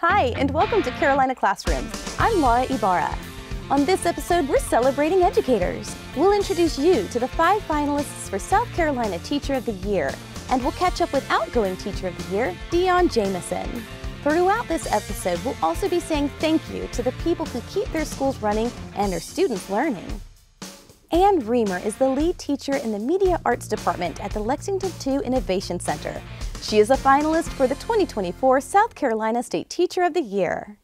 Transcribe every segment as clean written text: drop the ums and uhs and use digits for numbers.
Hi, and welcome to Carolina Classrooms. I'm Laura Ybarra. On this episode, we're celebrating educators. We'll introduce you to the 5 finalists for South Carolina Teacher of the Year, and we'll catch up with outgoing Teacher of the Year, Deion Jamison. Throughout this episode, we'll also be saying thank you to the people who keep their schools running and their students learning. Anne Reamer is the lead teacher in the Media Arts Department at the Lexington II Innovation Center. She is a finalist for the 2024 South Carolina State Teacher of the Year.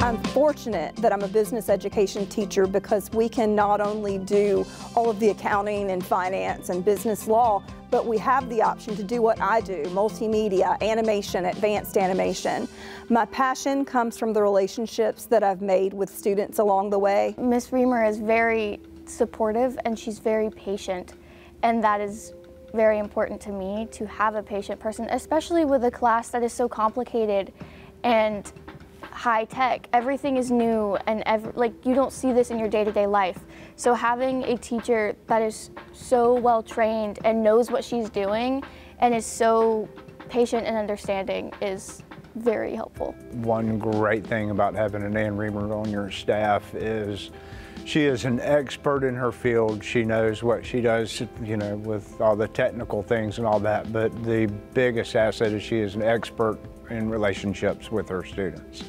I'm fortunate that I'm a business education teacher because we can not only do all of the accounting and finance and business law, but we have the option to do what I do, multimedia, animation, advanced animation. My passion comes from the relationships that I've made with students along the way. Miss Reamer is very supportive and she's very patient, and that is very important to me, to have a patient person, especially with a class that is so complicated and high tech. Everything is new and like you don't see this in your day-to-day life. So having a teacher that is so well trained and knows what she's doing and is so patient and understanding is very helpful. One great thing about having an Anne Reamer on your staff is she is an expert in her field. She knows what she does, you know, with all the technical things and all that, but the biggest asset is she is an expert in relationships with her students.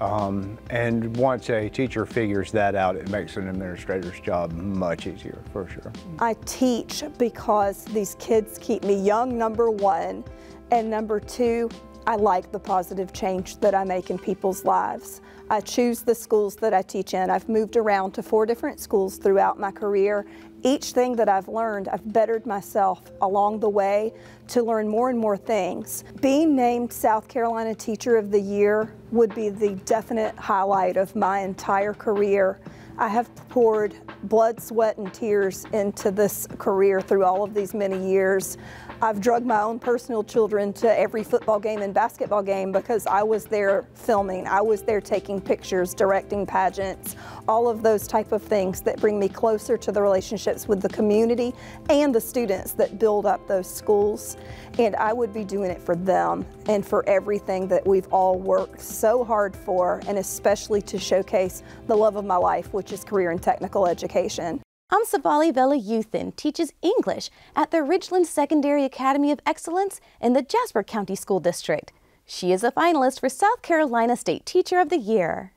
And once a teacher figures that out, it makes an administrator's job much easier, for sure. I teach because these kids keep me young, number one, and number two, I like the positive change that I make in people's lives. I choose the schools that I teach in. I've moved around to 4 different schools throughout my career. Each thing that I've learned, I've bettered myself along the way to learn more and more things. Being named South Carolina Teacher of the Year would be the definite highlight of my entire career. I have poured blood, sweat, and tears into this career through all of these many years. I've drugged my own personal children to every football game and basketball game because I was there filming, I was there taking pictures, directing pageants, all of those type of things that bring me closer to the relationships with the community and the students that build up those schools. And I would be doing it for them and for everything that we've all worked so hard for, and especially to showcase the love of my life, which is career and technical education. Amsavalli Velayuthan teaches English at the Ridgeland Secondary Academy of Excellence in the Jasper County School District. She is a finalist for South Carolina State Teacher of the Year.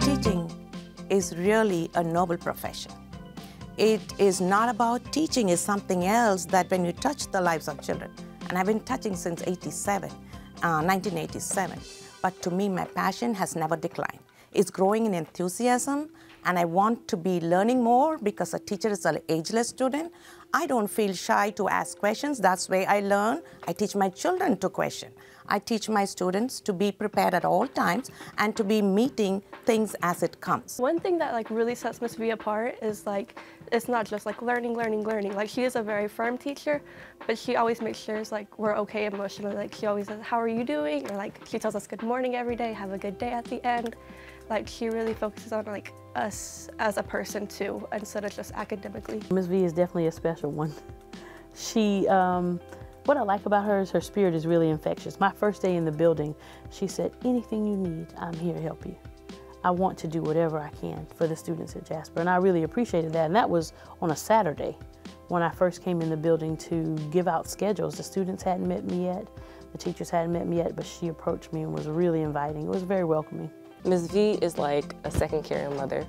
Teaching is really a noble profession. It is not about teaching, it's something else that when you touch the lives of children, and I've been touching since 1987, but to me my passion has never declined. It's growing in enthusiasm, and I want to be learning more because a teacher is an ageless student. I don't feel shy to ask questions, that's the way I learn. I teach my children to question. I teach my students to be prepared at all times and to be meeting things as it comes. One thing that like really sets Miss V apart is like, it's not just like learning. Like she is a very firm teacher, but she always makes sure it's like we're okay emotionally. Like she always says, how are you doing? Or like she tells us good morning every day, have a good day at the end. Like she really focuses on like us as a person too, instead of just academically. Ms. V is definitely a special one. She, what I like about her is her spirit is really infectious. My first day in the building, she said, anything you need, I'm here to help you. I want to do whatever I can for the students at Jasper, and I really appreciated that. And that was on a Saturday when I first came in the building to give out schedules. The students hadn't met me yet, the teachers hadn't met me yet, but she approached me and was really inviting. It was very welcoming. Ms. V is like a second caring mother,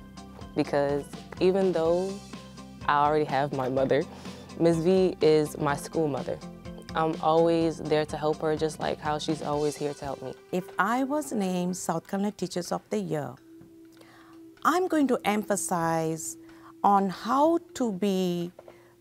because even though I already have my mother, Ms. V is my school mother. I'm always there to help her, just like how she's always here to help me. If I was named South Carolina Teachers of the Year, I'm going to emphasize on how to be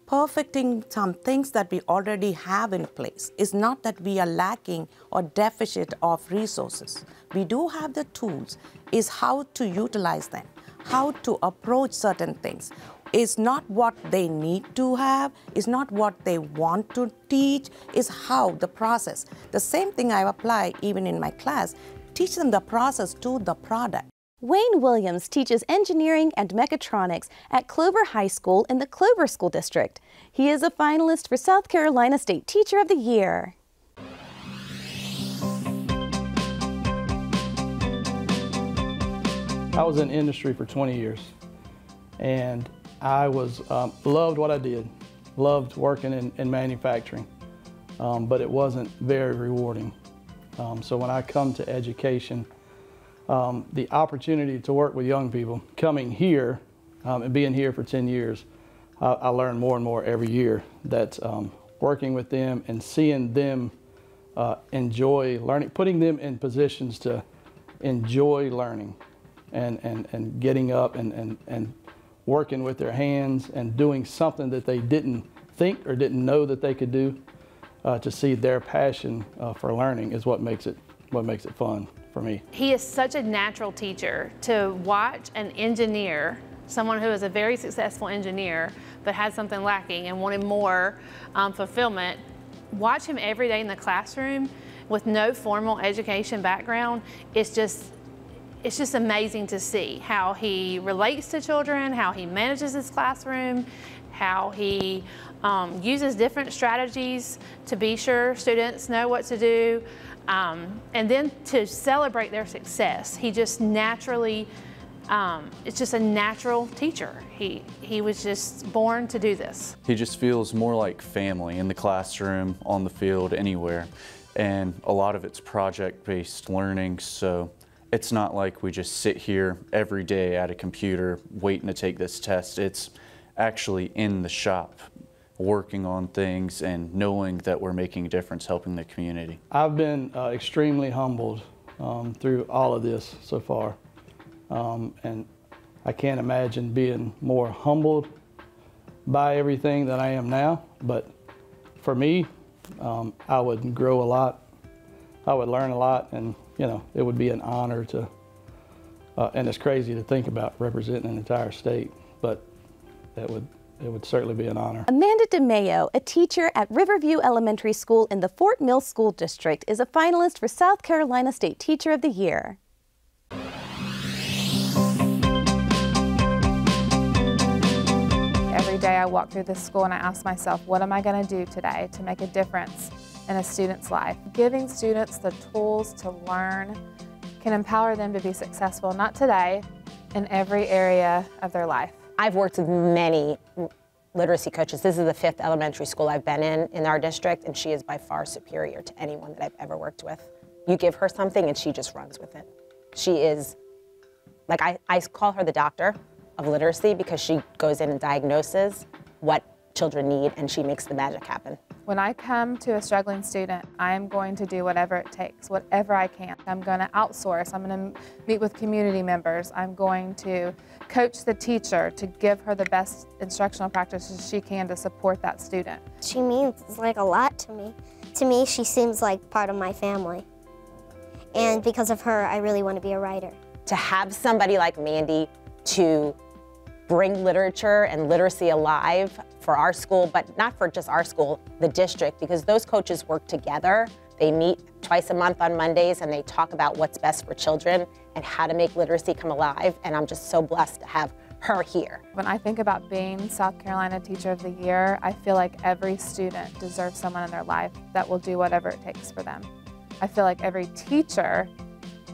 perfecting some things that we already have in place. It's not that we are lacking or deficit of resources. We do have the tools. It's how to utilize them, how to approach certain things. It's not what they need to have, it's not what they want to teach, it's how, the process. The same thing I apply even in my class, teach them the process to the product. Wayne Williams teaches engineering and mechatronics at Clover High School in the Clover School District. He is a finalist for South Carolina State Teacher of the Year. I was in industry for 20 years, and I was loved what I did, loved working in manufacturing, but it wasn't very rewarding. So when I come to education, the opportunity to work with young people, coming here and being here for 10 years, I learn more and more every year that working with them and seeing them enjoy learning, putting them in positions to enjoy learning and getting up and working with their hands and doing something that they didn't think or didn't know that they could do, to see their passion for learning is what makes it fun. For me. He is such a natural teacher. To watch an engineer, someone who is a very successful engineer but had something lacking and wanted more fulfillment, watch him every day in the classroom with no formal education background, it's just amazing to see how he relates to children, how he manages his classroom, how he uses different strategies to be sure students know what to do, and then to celebrate their success. He just naturally, it's just a natural teacher. He was just born to do this. He just feels more like family in the classroom, on the field, anywhere. And a lot of it's project-based learning, so it's not like we just sit here every day at a computer waiting to take this test. It's actually in the shop, working on things and knowing that we're making a difference, helping the community. I've been extremely humbled through all of this so far, and I can't imagine being more humbled by everything than I am now. But for me, I would grow a lot, I would learn a lot, and you know, it would be an honor to, and it's crazy to think about representing an entire state, but it would certainly be an honor. Mandy DeMeio, a teacher at Riverview Elementary School in the Fort Mill School District, is a finalist for South Carolina State Teacher of the Year. Every day I walk through this school and I ask myself, what am I going to do today to make a difference in a student's life? Giving students the tools to learn can empower them to be successful, not today, in every area of their life. I've worked with many literacy coaches. This is the 5th elementary school I've been in our district, and she is by far superior to anyone that I've ever worked with. You give her something and she just runs with it. She is, like, I call her the doctor of literacy because she goes in and diagnoses what children need and she makes the magic happen. When I come to a struggling student, I'm going to do whatever it takes, whatever I can. I'm going to outsource, I'm going to meet with community members, I'm going to coach the teacher to give her the best instructional practices she can to support that student. She means like a lot to me. To me, she seems like part of my family. And because of her, I really want to be a writer. To have somebody like Mandy to bring literature and literacy alive for our school, but not for just our school, the district, because those coaches work together. They meet twice a month on Mondays and they talk about what's best for children and how to make literacy come alive, and I'm just so blessed to have her here. When I think about being South Carolina Teacher of the Year, I feel like every student deserves someone in their life that will do whatever it takes for them. I feel like every teacher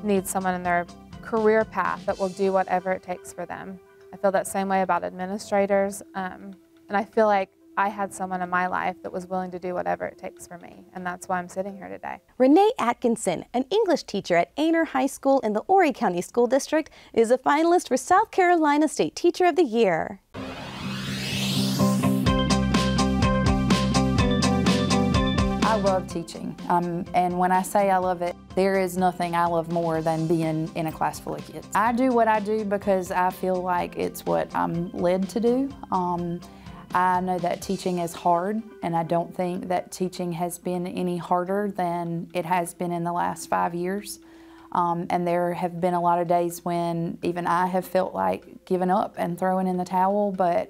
needs someone in their career path that will do whatever it takes for them. I feel that same way about administrators, and I feel like I had someone in my life that was willing to do whatever it takes for me, and that's why I'm sitting here today. Renee Atkinson, an English teacher at Aynor High School in the Horry County School District, is a finalist for South Carolina State Teacher of the Year. I love teaching, and when I say I love it, there is nothing I love more than being in a class full of kids. I do what I do because I feel like it's what I'm led to do. I know that teaching is hard, and I don't think that teaching has been any harder than it has been in the last 5 years. And there have been a lot of days when even I have felt like giving up and throwing in the towel, but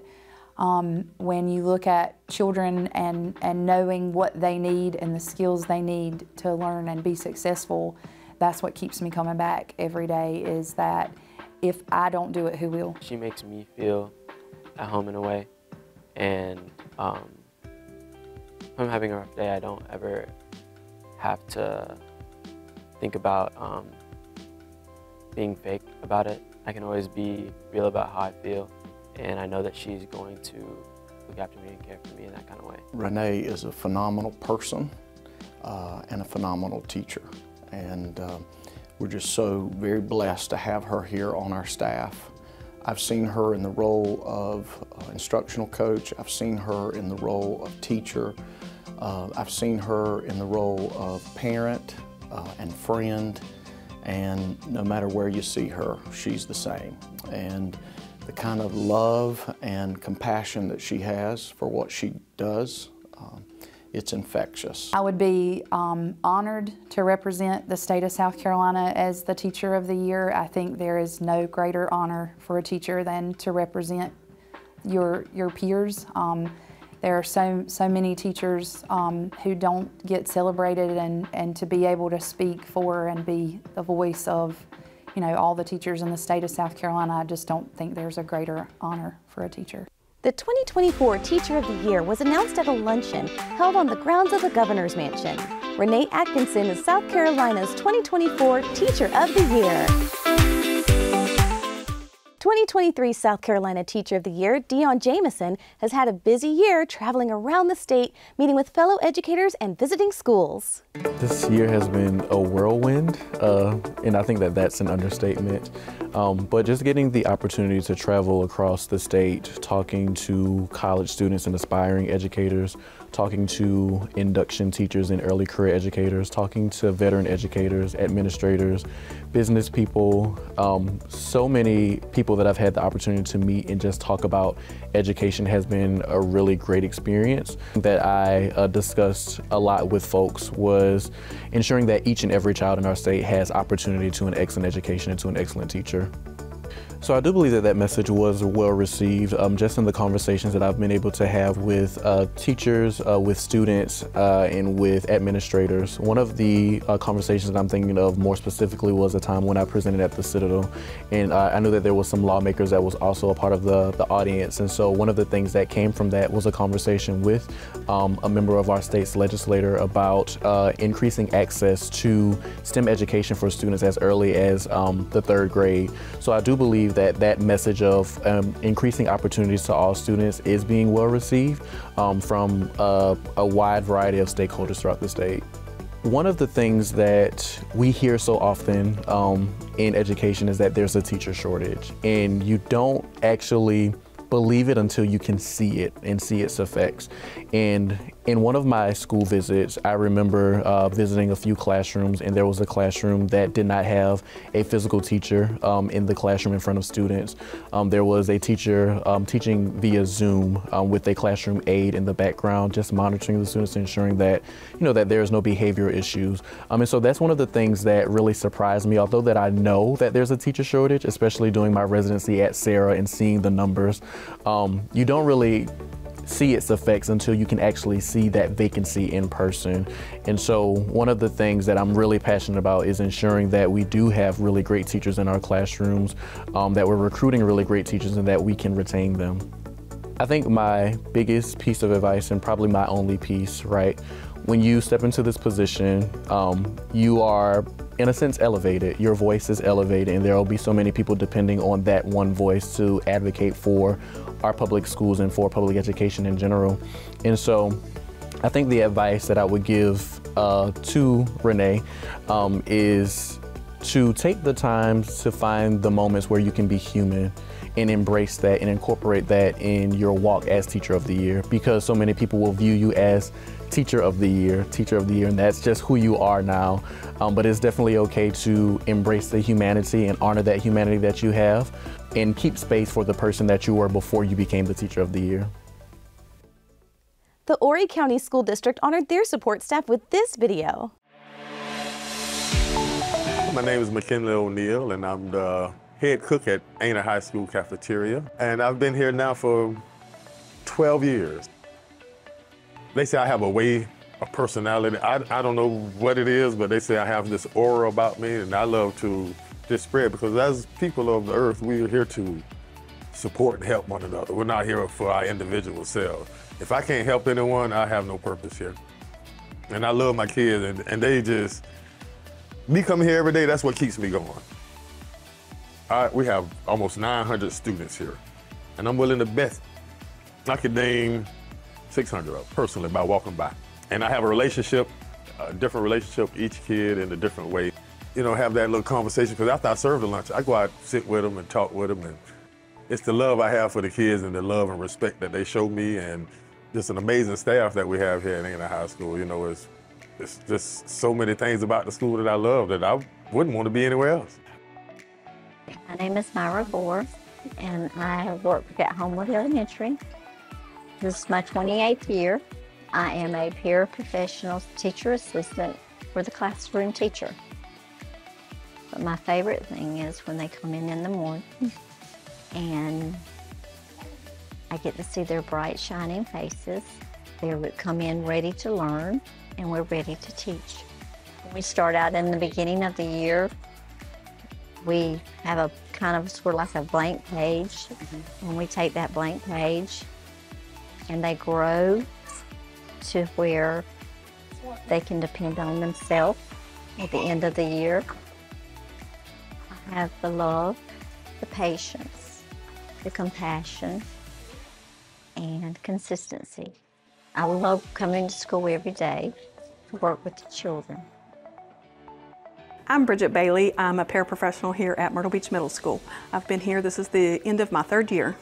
when you look at children and knowing what they need and the skills they need to learn and be successful, that's what keeps me coming back every day, is that if I don't do it, who will? She makes me feel at home in a way, and if I'm having a rough day, I don't ever have to think about being fake about it. I can always be real about how I feel, and I know that she's going to look after me and care for me in that kind of way. Renee is a phenomenal person and a phenomenal teacher, and we're just so very blessed to have her here on our staff. I've seen her in the role of instructional coach. I've seen her in the role of teacher. I've seen her in the role of parent and friend. And no matter where you see her, she's the same. And the kind of love and compassion that she has for what she does, it's infectious. I would be honored to represent the state of South Carolina as the Teacher of the Year. I think there is no greater honor for a teacher than to represent your peers. There are so many teachers who don't get celebrated, and to be able to speak for and be the voice of, you know, all the teachers in the state of South Carolina, I just don't think there's a greater honor for a teacher. The 2024 Teacher of the Year was announced at a luncheon held on the grounds of the Governor's Mansion. Renee Atkinson is South Carolina's 2024 Teacher of the Year. 2023 South Carolina Teacher of the Year, Deion Jamison, has had a busy year traveling around the state, meeting with fellow educators and visiting schools. This year has been a whirlwind, and I think that that's an understatement. But just getting the opportunity to travel across the state, talking to college students and aspiring educators, talking to induction teachers and early career educators, talking to veteran educators, administrators, business people, so many people that I've had the opportunity to meet and just talk about education has been a really great experience. That I discussed a lot with folks was ensuring that each and every child in our state has opportunity to an excellent education and to an excellent teacher. So I do believe that that message was well received, just in the conversations that I've been able to have with teachers, with students, and with administrators. One of the conversations that I'm thinking of more specifically was a time when I presented at the Citadel, and I knew that there was some lawmakers that was also a part of the audience. And so one of the things that came from that was a conversation with a member of our state's legislator about increasing access to STEM education for students as early as the third grade. So I do believe that message of increasing opportunities to all students is being well received from a wide variety of stakeholders throughout the state. One of the things that we hear so often in education is that there's a teacher shortage, and you don't actually believe it until you can see it and see its effects. And in one of my school visits, I remember visiting a few classrooms, and there was a classroom that did not have a physical teacher in the classroom in front of students. There was a teacher teaching via Zoom with a classroom aide in the background, just monitoring the students, ensuring that, you know, that there's no behavioral issues. And so that's one of the things that really surprised me, although that I know that there's a teacher shortage, especially doing my residency at Sarah and seeing the numbers. You don't really see its effects until you can actually see that vacancy in person. And so one of the things that I'm really passionate about is ensuring that we do have really great teachers in our classrooms, that we're recruiting really great teachers, and that we can retain them. I think my biggest piece of advice, and probably my only piece, right? When you step into this position, you are, in a sense, elevated. Your voice is elevated, and there will be so many people depending on that one voice to advocate for our public schools and for public education in general. And so I think the advice that I would give to Renee is to take the time to find the moments where you can be human and embrace that and incorporate that in your walk as Teacher of the Year, because so many people will view you as Teacher of the Year, and that's just who you are now. But it's definitely okay to embrace the humanity and honor that humanity that you have, and keep space for the person that you were before you became the Teacher of the Year. The Horry County School District honored their support staff with this video. My name is McKinley O'Neill, and I'm the head cook at Aina High School cafeteria. And I've been here now for 12 years. They say I have a way, a personality. I don't know what it is, but they say I have this aura about me, and I love to this spread, because as people of the earth, we are here to support and help one another. We're not here for our individual selves. If I can't help anyone, I have no purpose here. And I love my kids, and they just, me coming here every day, that's what keeps me going. We have almost 900 students here, and I'm willing to bet I could name 600 of them personally by walking by. And I have a relationship, a different relationship, each kid in a different way. You know, have that little conversation, because after I serve the lunch, I go out, sit with them and talk with them, and it's the love I have for the kids and the love and respect that they show me, and just an amazing staff that we have here at Aina High School. You know, it's just so many things about the school that I love that I wouldn't want to be anywhere else. My name is Myra Gore, and I work at Homewood Elementary. This is my 28th year. I am a paraprofessional teacher assistant for the classroom teacher. But my favorite thing is when they come in the morning and I get to see their bright, shining faces. They come in ready to learn, and we're ready to teach. We start out in the beginning of the year. We have a kind of sort of like a blank page. And we take that blank page and they grow to where they can depend on themselves at the end of the year. I have the love, the patience, the compassion, and consistency. I love coming to school every day to work with the children. I'm Bridget Bailey. I'm a paraprofessional here at Myrtle Beach Middle School. I've been here, this is the end of my third year.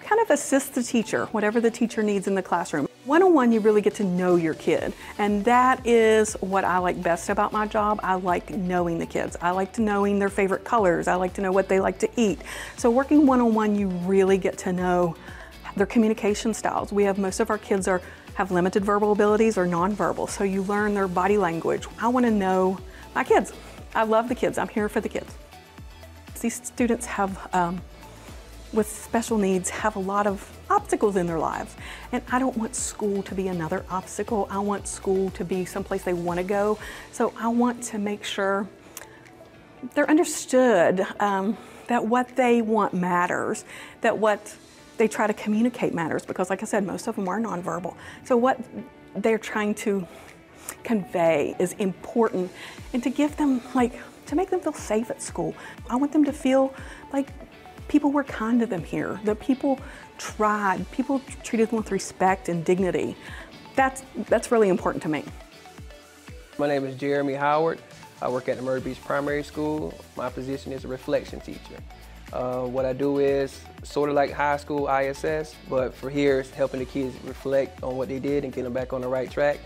Kind of assist the teacher, whatever the teacher needs in the classroom. One-on-one, you really get to know your kid, and that is what I like best about my job. I like knowing the kids. I like to knowing their favorite colors. I like to know what they like to eat. So working one-on-one, you really get to know their communication styles. We have most of our kids have limited verbal abilities or nonverbal, so you learn their body language. I want to know my kids. I love the kids. I'm here for the kids. These students have, with special needs, have a lot of obstacles in their lives. And I don't want school to be another obstacle. I want school to be someplace they want to go. So I want to make sure they're understood, that what they want matters, that what they try to communicate matters, because like I said, most of them are nonverbal. So what they're trying to convey is important, and to give them, to make them feel safe at school. I want them to feel like people were kind to them here, that people tried, people treated them with respect and dignity. That's really important to me. My name is Jeremy Howard. I work at the Myrtle Beach Primary School. My position is a reflection teacher. What I do is sort of like high school ISS, but for here it's helping the kids reflect on what they did and get them back on the right track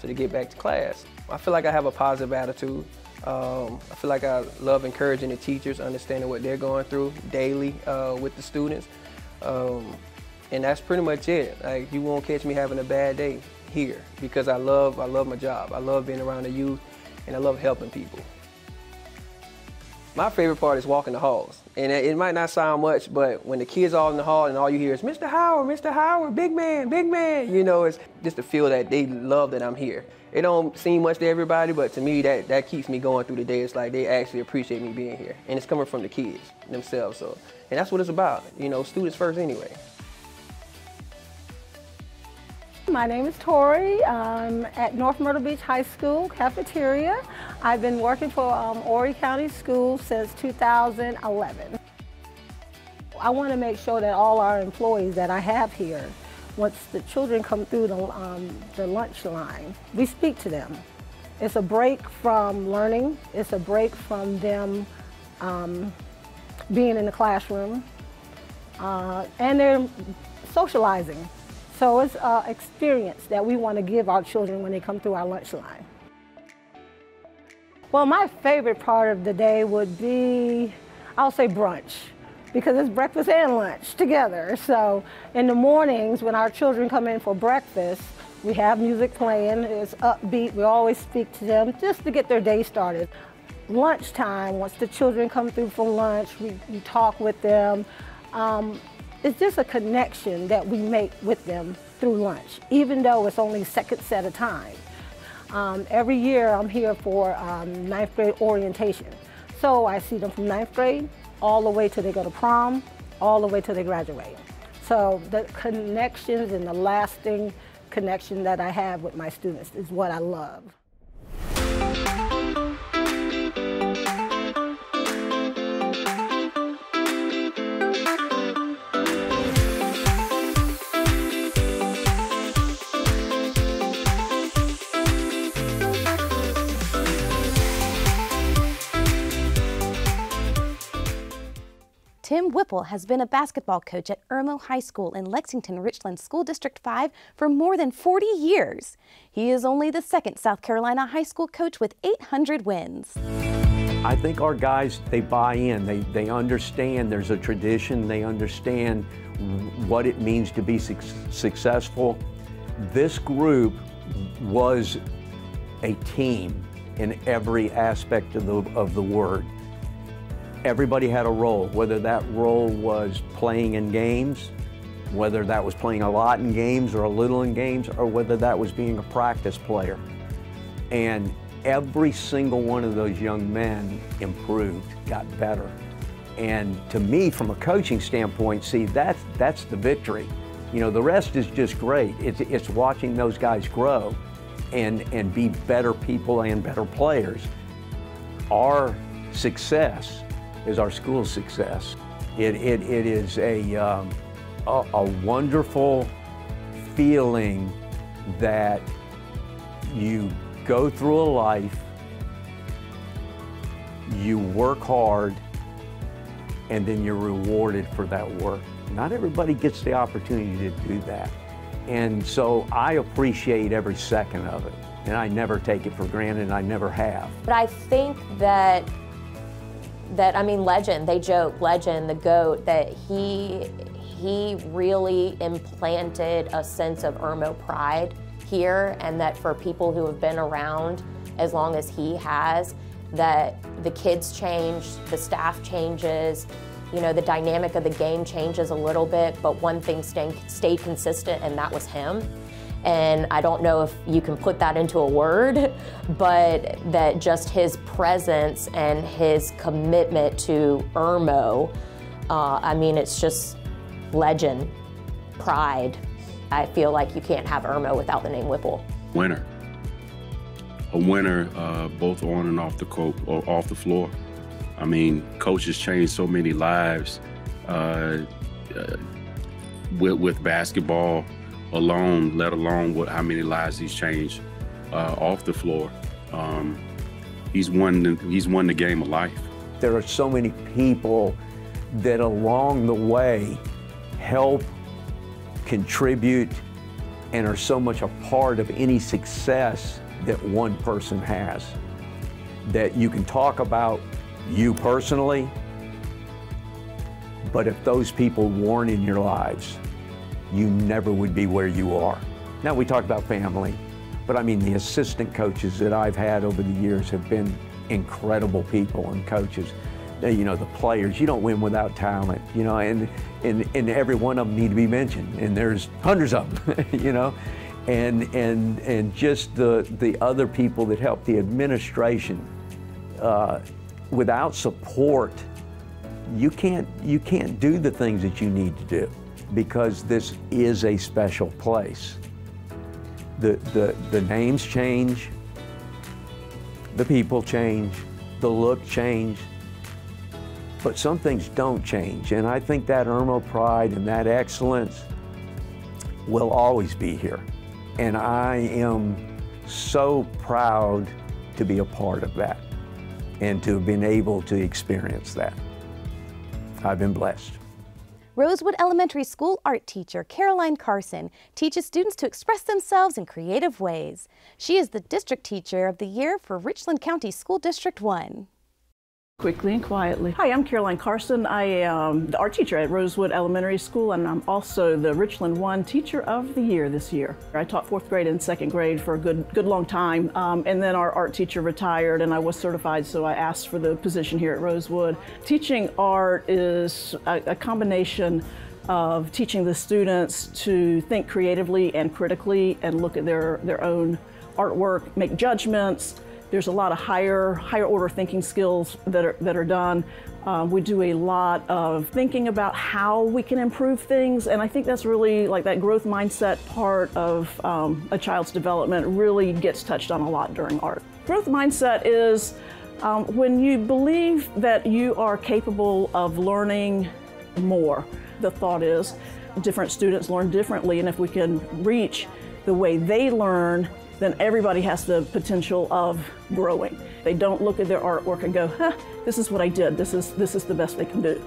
so they get back to class. I feel like I have a positive attitude. I feel like I love encouraging the teachers, understanding what they're going through daily with the students. And that's pretty much it. Like, you won't catch me having a bad day here, because I love my job. I love being around the youth, and I love helping people. My favorite part is walking the halls. And it might not sound much, but when the kids are all in the hall and all you hear is, "Mr. Howard, Mr. Howard, big man," you know, it's just to feel that they love that I'm here. It don't seem much to everybody, but to me, that keeps me going through the day. It's like they actually appreciate me being here. And it's coming from the kids themselves, so. And that's what it's about, you know, students first anyway. My name is Tori. I'm at North Myrtle Beach High School cafeteria. I've been working for Horry County School since 2011. I want to make sure that all our employees that I have here, once the children come through the lunch line, we speak to them. It's a break from learning. It's a break from them being in the classroom, and they're socializing. So it's an experience that we want to give our children when they come through our lunch line. Well, my favorite part of the day would be, I'll say brunch, because it's breakfast and lunch together. So in the mornings when our children come in for breakfast, we have music playing, it's upbeat. We always speak to them just to get their day started. Lunchtime, once the children come through for lunch, we talk with them. It's just a connection that we make with them through lunch, even though it's only seconds at a time. Every year I'm here for ninth grade orientation. So I see them from 9th grade all the way till they go to prom, all the way till they graduate. So the connections and the lasting connection that I have with my students is what I love. Tim Whipple has been a basketball coach at Irmo High School in Lexington, Richland School District 5 for more than 40 years. He is only the second South Carolina high school coach with 800 wins. I think our guys, they buy in. They understand there's a tradition. They understand what it means to be successful. This group was a team in every aspect of the word. Everybody had a role, whether that role was playing in games, whether that was playing a lot in games or a little in games, or whether that was being a practice player. And every single one of those young men improved, got better. And to me, from a coaching standpoint, see, that's the victory. You know, the rest is just great. It's watching those guys grow and be better people and better players. Our success is our school's success. It is a wonderful feeling that you go through a life, you work hard, and then you're rewarded for that work. Not everybody gets the opportunity to do that. And so I appreciate every second of it, and I never take it for granted, and I never have. But I think that, I mean, legend, they joke, legend, the GOAT, that he really implanted a sense of Irmo pride here, and that for people who have been around as long as he has, that the kids change, the staff changes, you know, the dynamic of the game changes a little bit, but one thing stayed consistent, and that was him. And I don't know if you can put that into a word, but that just his presence and his commitment to Irmo, I mean, it's just legend, pride. I feel like you can't have Irmo without the name Whipple. Winner. A winner both on and off the court, or off the floor. I mean, coaches change so many lives with basketball alone, let alone what how many lives he's changed off the floor. He's won the game of life. There are so many people that along the way help, contribute, and are so much a part of any success that one person has. That you can talk about you personally, but if those people weren't in your lives, you never would be where you are. Now we talk about family, but I mean the assistant coaches that I've had over the years have been incredible people and coaches. You know, the players, you don't win without talent, you know, and every one of them need to be mentioned, and there's hundreds of them, you know, and just the other people that help, the administration. Without support, you can't do the things that you need to do, because this is a special place. The names change, the people change, the look change, but some things don't change. And I think that Irmo pride and that excellence will always be here. And I am so proud to be a part of that and to have been able to experience that. I've been blessed. Rosewood Elementary School art teacher Caroline Carson teaches students to express themselves in creative ways. She is the District Teacher of the Year for Richland County School District 1. Quickly and quietly. Hi, I'm Caroline Carson. I am the art teacher at Rosewood Elementary School, and I'm also the Richland 1 Teacher of the Year this year. I taught 4th grade and 2nd grade for a good long time, and then our art teacher retired, and I was certified, so I asked for the position here at Rosewood. Teaching art is a combination of teaching the students to think creatively and critically and look at their own artwork, make judgments, There's a lot of higher order thinking skills that are done. We do a lot of thinking about how we can improve things, and I think that's really like that growth mindset part of a child's development really gets touched on a lot during art. Growth mindset is when you believe that you are capable of learning more. The thought is different students learn differently, and if we can reach the way they learn, then everybody has the potential of growing. They don't look at their artwork and go, huh, this is what I did, this is the best they can do.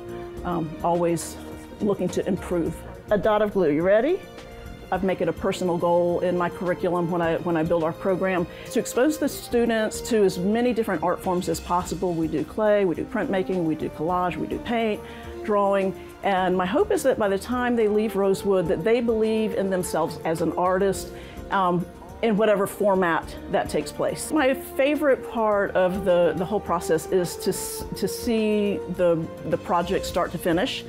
Always looking to improve. A dot of glue, you ready? I've made it a personal goal in my curriculum when I build our program to expose the students to as many different art forms as possible. We do clay, we do printmaking, we do collage, we do paint, drawing, and my hope is that by the time they leave Rosewood that they believe in themselves as an artist in whatever format that takes place. My favorite part of the whole process is to see the project start to finish,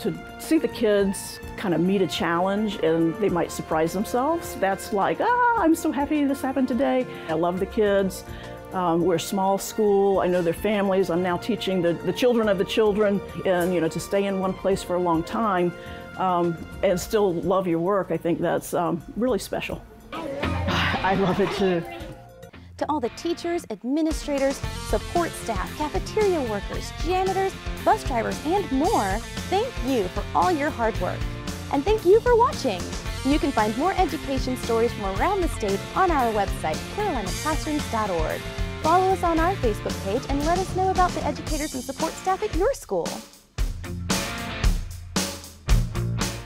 to see the kids kind of meet a challenge and they might surprise themselves. That's like, ah, I'm so happy this happened today. I love the kids. We're a small school. I know their families. I'm now teaching the children of the children, and you know, to stay in one place for a long time and still love your work, I think that's really special. I love it too. To all the teachers, administrators, support staff, cafeteria workers, janitors, bus drivers, and more, thank you for all your hard work. And thank you for watching. You can find more education stories from around the state on our website, carolinaclassrooms.org. Follow us on our Facebook page and let us know about the educators and support staff at your school.